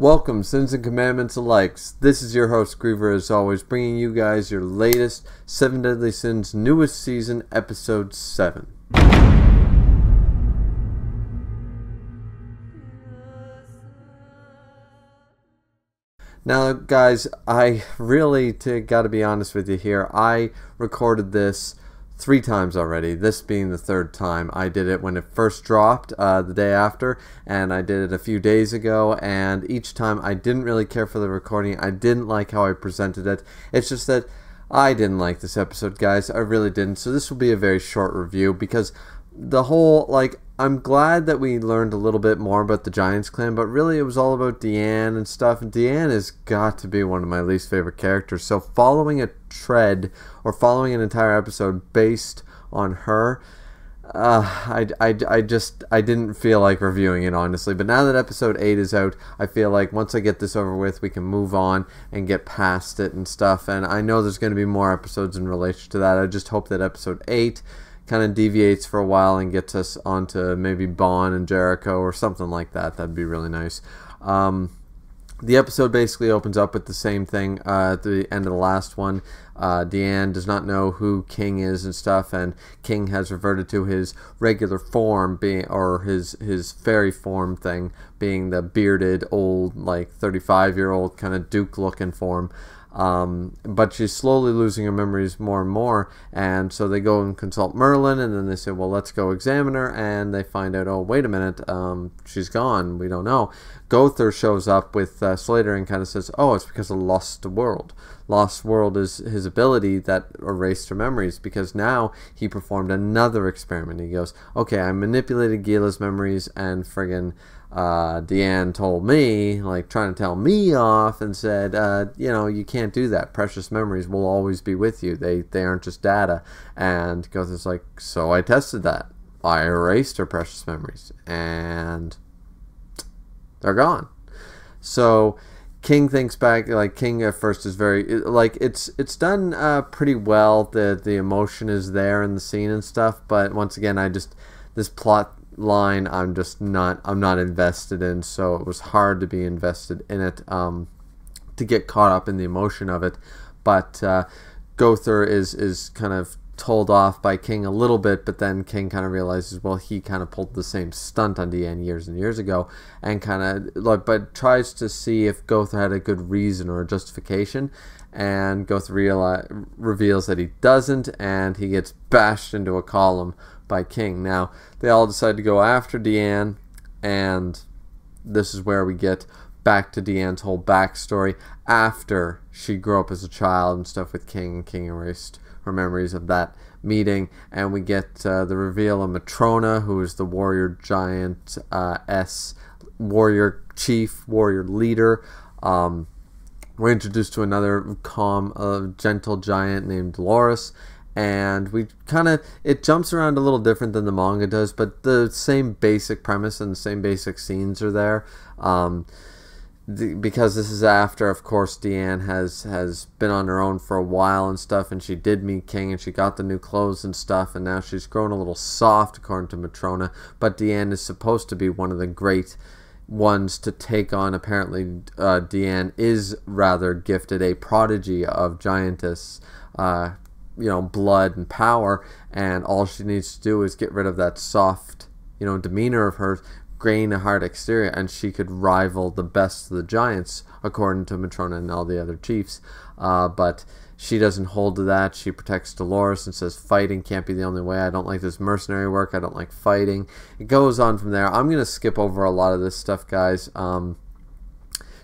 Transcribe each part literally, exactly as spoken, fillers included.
Welcome, Sins and Commandments alike. This is your host, Griever, as always, bringing you guys your latest Seven Deadly Sins newest season, episode seven. Now, guys, I really to, gotta be honest with you here. I recorded this three times already, this being the third time. I did it when it first dropped uh, the day after, and I did it a few days ago, and each time I didn't really care for the recording. I didn't like how I presented it. It's just that I didn't like this episode, guys. I really didn't. So this will be a very short review, because the whole, like, I'm glad that we learned a little bit more about the Giants clan, but really it was all about Diane and stuff. And Diane has got to be one of my least favorite characters. So following a tread or following an entire episode based on her, uh, I, I, I just I didn't feel like reviewing it, honestly. But now that episode eight is out, I feel like once I get this over with, we can move on and get past it and stuff. And I know there's going to be more episodes in relation to that. I just hope that episode eight kind of deviates for a while and gets us onto maybe Bon and Jericho or something like that. That'd be really nice. Um, the episode basically opens up with the same thing uh, at the end of the last one. Uh, Diane does not know who King is and stuff, and King has reverted to his regular form being, or his his fairy form thing, being the bearded old, like thirty-five year old kind of Duke looking form. Um, but she's slowly losing her memories more and more, and so they go and consult Merlin, and then they say, well, let's go examine her, and they find out, oh, wait a minute, um, she's gone, we don't know. Gother shows up with uh, Slater and kind of says, oh, it's because of Lost World. Lost World is his ability that erased her memories, because now he performed another experiment. He goes, okay, I manipulated Gila's memories, and friggin' Uh, Diane told me, like trying to tell me off, and said, uh, you know, you can't do that. Precious memories will always be with you. They they aren't just data. And Gother's like, so I tested that. I erased her precious memories, and they're gone. So King thinks back, like King at first is very, like it's it's done uh, pretty well. The the emotion is there in the scene and stuff. But once again, I just this plot line I'm just not I'm not invested in, so it was hard to be invested in it, um, to get caught up in the emotion of it. But uh, Gother is is kind of told off by King a little bit, but then King kind of realizes, well, he kind of pulled the same stunt on Diane years and years ago, and kind of like, but tries to see if Gother had a good reason or a justification, and Gother realize, reveals that he doesn't, and he gets bashed into a column by King. Now they all decide to go after Diane, and this is where we get back to Diane's whole backstory after she grew up as a child and stuff with King. King erased her memories of that meeting, and we get uh, the reveal of Matrona, who is the warrior giant, uh, S warrior chief, warrior leader. Um, we're introduced to another calm, uh, gentle giant named Dolores. And we kind of, it jumps around a little different than the manga does, but the same basic premise and the same basic scenes are there. Um, the, because this is after, of course, Diane has, has been on her own for a while and stuff, and she did meet King, and she got the new clothes and stuff, and now she's grown a little soft, according to Matrona. But Diane is supposed to be one of the great ones to take on. Apparently, uh, Diane is rather gifted, a prodigy of giantess, uh, you know, blood and power, and all she needs to do is get rid of that soft, you know, demeanor of hers, gain a hard exterior, and she could rival the best of the giants, according to Matrona and all the other chiefs. Uh, but she doesn't hold to that. She protects Dolores and says, fighting can't be the only way. I don't like this mercenary work. I don't like fighting. It goes on from there. I'm going to skip over a lot of this stuff, guys. Um,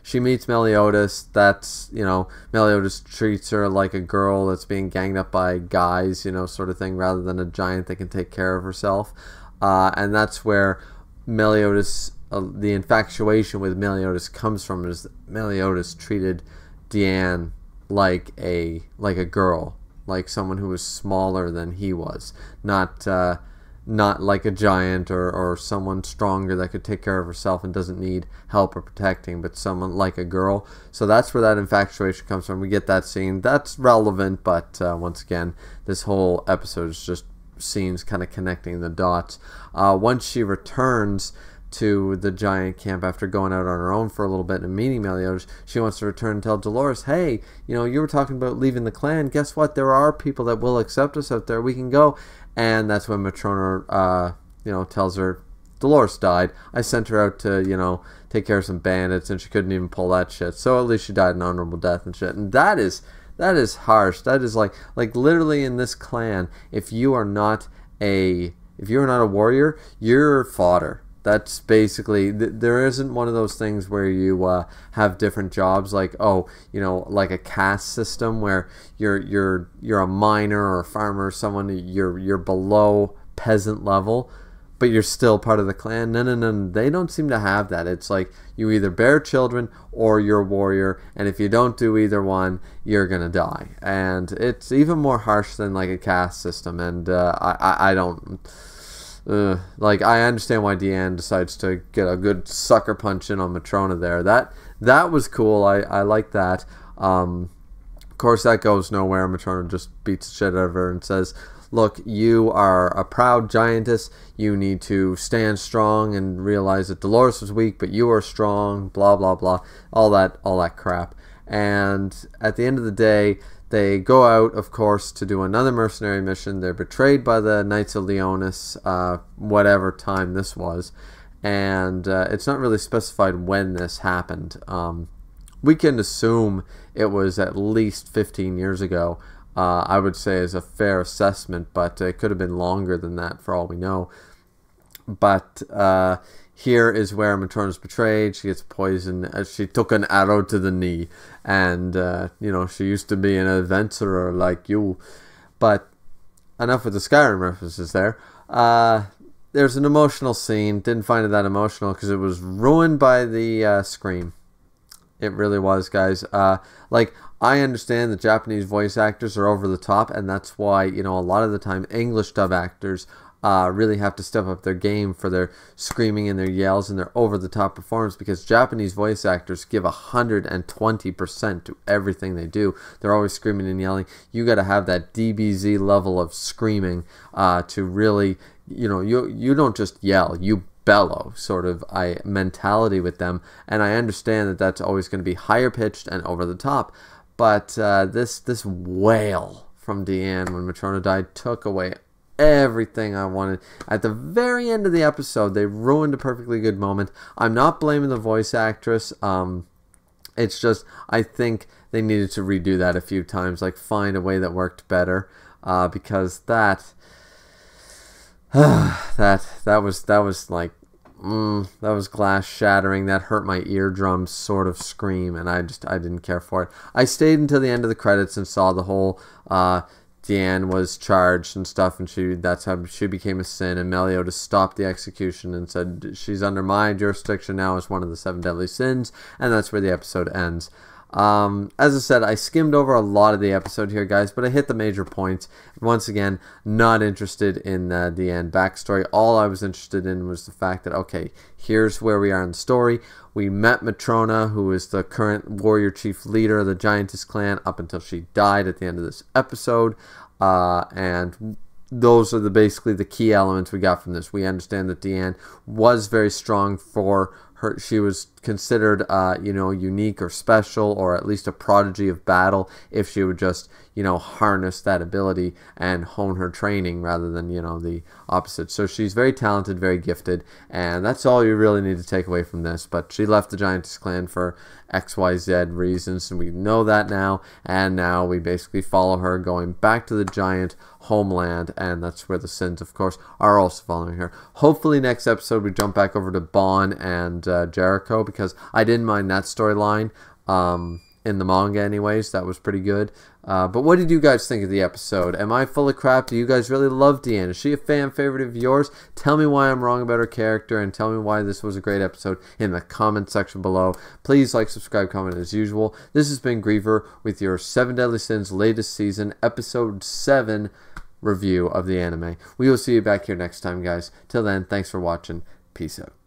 She meets Meliodas. That's, you know, Meliodas treats her like a girl that's being ganged up by guys, you know, sort of thing, rather than a giant that can take care of herself. Uh, and that's where Meliodas, uh, the infatuation with Meliodas comes from, is that Meliodas treated Diane like a, like a girl, like someone who was smaller than he was, not, uh, not like a giant or, or someone stronger that could take care of herself and doesn't need help or protecting, but someone like a girl. So that's where that infatuation comes from. We get that scene. That's relevant, but uh, once again, this whole episode is just scenes kind of connecting the dots. Uh, once she returns to the giant camp after going out on her own for a little bit and meeting Meliodas. She wants to return and tell Dolores, hey, you know, you were talking about leaving the clan. Guess what? There are people that will accept us out there. We can go. And that's when Matrona, uh, you know, tells her, Dolores died. I sent her out to, you know, take care of some bandits, and she couldn't even pull that shit. So at least she died an honorable death and shit. And that is, that is harsh. That is like, like literally in this clan, if you are not a, if you're not a warrior, you're fodder. That's basically, th there isn't one of those things where you uh, have different jobs, like, oh, you know, like a caste system where you're you're you're a miner or a farmer or someone, you're you're below peasant level, but you're still part of the clan. No, no, no, they don't seem to have that. It's like you either bear children or you're a warrior, and if you don't do either one, you're gonna die. And it's even more harsh than like a caste system. And uh, I, I I don't. Uh, like, I understand why Diane decides to get a good sucker punch in on Matrona there. That that was cool. I, I like that. Um, of course, that goes nowhere. Matrona just beats the shit out of her and says, look, you are a proud giantess. You need to stand strong and realize that Dolores was weak, but you are strong, blah, blah, blah. All that, all that crap. And at the end of the day, they go out, of course, to do another mercenary mission. They're betrayed by the Knights of Leonis, uh, whatever time this was. And uh, it's not really specified when this happened. Um, we can assume it was at least fifteen years ago, uh, I would say, is a fair assessment. But it could have been longer than that for all we know. But uh, here is where Matrona's betrayed. She gets poisoned. She took an arrow to the knee. And, uh, you know, she used to be an adventurer like you. But enough with the Skyrim references there. Uh, there's an emotional scene. Didn't find it that emotional because it was ruined by the uh, scream. It really was, guys. Uh, like, I understand the Japanese voice actors are over the top. And that's why, you know, a lot of the time English dub actors Uh, really have to step up their game for their screaming and their yells and their over-the-top performance, because Japanese voice actors give one hundred twenty percent to everything they do. They're always screaming and yelling. You got to have that D B Z level of screaming uh, to really, you know, you you don't just yell, you bellow sort of I mentality with them. And I understand that that's always going to be higher pitched and over the top, but uh, this this wail from Diane when Matrona died took away everything I wanted. At the very end of the episode, they ruined a perfectly good moment. I'm not blaming the voice actress. Um, it's just, I think they needed to redo that a few times, like find a way that worked better, uh, because that, uh, that, that was, that was like, mm, that was glass shattering. That hurt my eardrums sort of scream, and I just, I didn't care for it. I stayed until the end of the credits and saw the whole, uh, Diane was charged and stuff, and she that's how she became a sin, and Meliodas stopped the execution and said, she's under my jurisdiction now as one of the Seven Deadly Sins, and that's where the episode ends. Um, as I said, I skimmed over a lot of the episode here, guys, but I hit the major points. Once again, not interested in uh, the Diane backstory. All I was interested in was the fact that, okay, here's where we are in the story. We met Matrona, who is the current warrior chief leader of the Giantess clan up until she died at the end of this episode. Uh, and those are the basically the key elements we got from this. We understand that Diane was very strong for her. She was considered, uh, you know, unique or special, or at least a prodigy of battle, if she would just, you know, harness that ability and hone her training rather than, you know, the opposite. So she's very talented, very gifted, and that's all you really need to take away from this. But she left the Giantess clan for X Y Z reasons, and we know that now, and now we basically follow her going back to the giant homeland, and that's where the sins, of course, are also following her. Hopefully next episode we jump back over to Bon and uh, Jericho, because I didn't mind that storyline um, in the manga anyways. That was pretty good. Uh, but what did you guys think of the episode? Am I full of crap? Do you guys really love Diane? Is she a fan favorite of yours? Tell me why I'm wrong about her character, and tell me why this was a great episode in the comment section below. Please like, subscribe, comment as usual. This has been Griever with your Seven Deadly Sins latest season, episode seven review of the anime. We will see you back here next time, guys. Till then, thanks for watching. Peace out.